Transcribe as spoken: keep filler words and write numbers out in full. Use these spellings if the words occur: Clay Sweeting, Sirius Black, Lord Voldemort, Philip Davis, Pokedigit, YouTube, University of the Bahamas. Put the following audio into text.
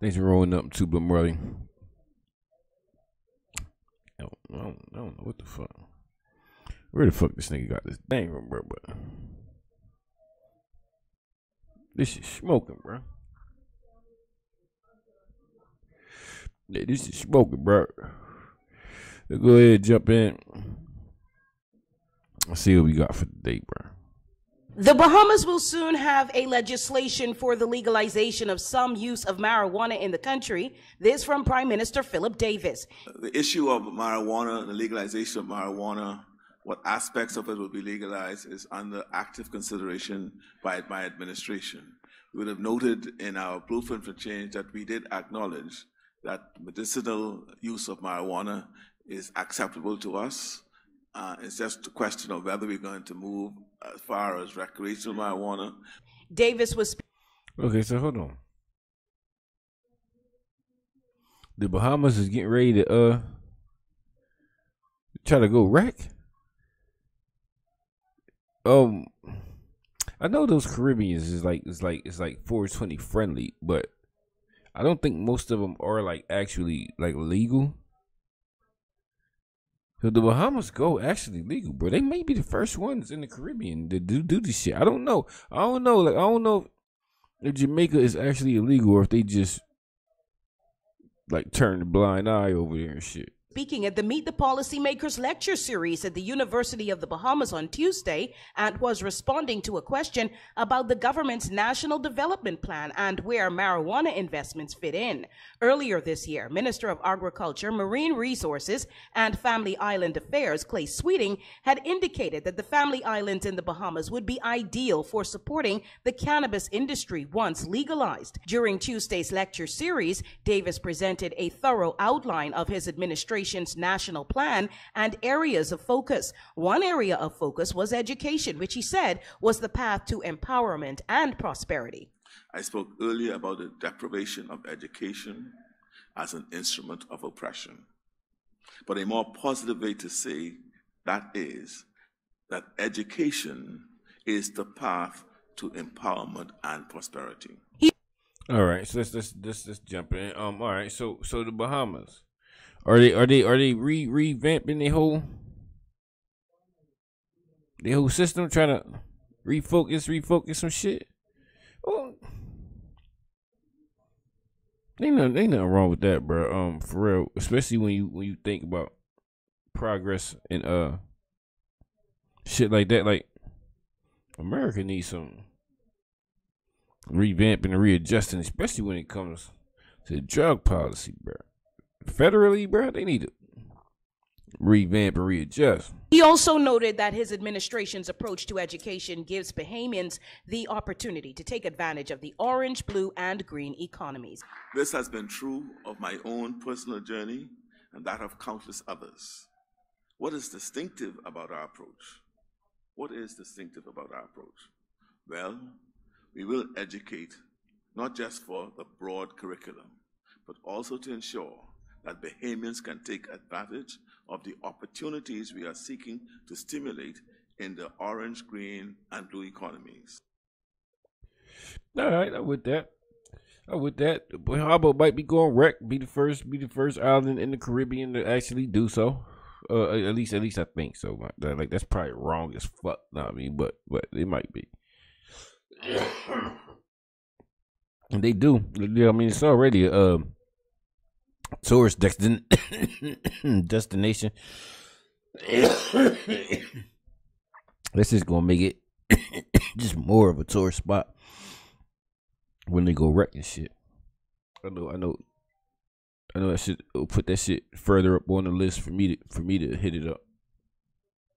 Thanks for rolling up too, but brother. I don't, I don't know what the fuck. Where the fuck this nigga got this thing from, bro? But this is smoking, bro. Yeah, this is smoking, bro. Let's go ahead and jump in. Let's see what we got for today, bro. The Bahamas will soon have a legislation for the legalization of some use of marijuana in the country. This from Prime Minister Philip Davis. The issue of marijuana, the legalization of marijuana, what aspects of it will be legalized is under active consideration by my administration. You would have noted in our blueprint for change that we did acknowledge that medicinal use of marijuana is acceptable to us. Uh, it's just a question of whether we're going to move as far as recreational marijuana. Davis was... Okay, so hold on. The Bahamas is getting ready to uh try to go wreck? Um, I know those Caribbeans is like it's like it's like four twenty friendly, but I don't think most of them are like actually like legal. So the Bahamas go actually legal, bro. They may be the first ones in the Caribbean to do, do this shit. I don't know. I don't know. Like I don't know if Jamaica is actually illegal or if they just like turn a blind eye over there and shit. Speaking at the Meet the Policymakers lecture series at the University of the Bahamas on Tuesday, and was responding to a question about the government's national development plan and where marijuana investments fit in. Earlier this year, Minister of Agriculture, Marine Resources, and Family Island Affairs, Clay Sweeting, had indicated that the family islands in the Bahamas would be ideal for supporting the cannabis industry once legalized. During Tuesday's lecture series, Davis presented a thorough outline of his administration national plan and areas of focus. One area of focus was education, which he said was the path to empowerment and prosperity. I spoke earlier about the deprivation of education as an instrument of oppression. But a more positive way to say that is that education is the path to empowerment and prosperity. All right, so let's let's let's, let's jump in. Um, all right, so so the Bahamas. Are they are they are they re revamping their whole their whole system, trying to refocus, refocus some shit? Oh, ain't nothing, ain't nothing wrong with that, bro. Um, for real, especially when you when you think about progress and uh shit like that. Like America needs some revamping and readjusting, especially when it comes to drug policy, bro. Federally, bro, they need to revamp and readjust. He also noted that his administration's approach to education gives Bahamians the opportunity to take advantage of the orange, blue, and green economies. This has been true of my own personal journey and that of countless others. What is distinctive about our approach? What is distinctive about our approach? Well, we will educate not just for the broad curriculum, but also to ensure that Bahamians can take advantage of the opportunities we are seeking to stimulate in the orange, green, and blue economies. All right, I'm with that. I'm with that. Bahama might be going wreck. Be the first. Be the first island in the Caribbean to actually do so. Uh, at least, at least I think so. Like that's probably wrong as fuck. Know what I mean, but but it might be. And they do. I mean, it's already uh. tourist destin destination. This is gonna make it just more of a tourist spot when they go wreck and shit. I know, I know, I know. I should put that shit further up on the list for me to for me to hit it up.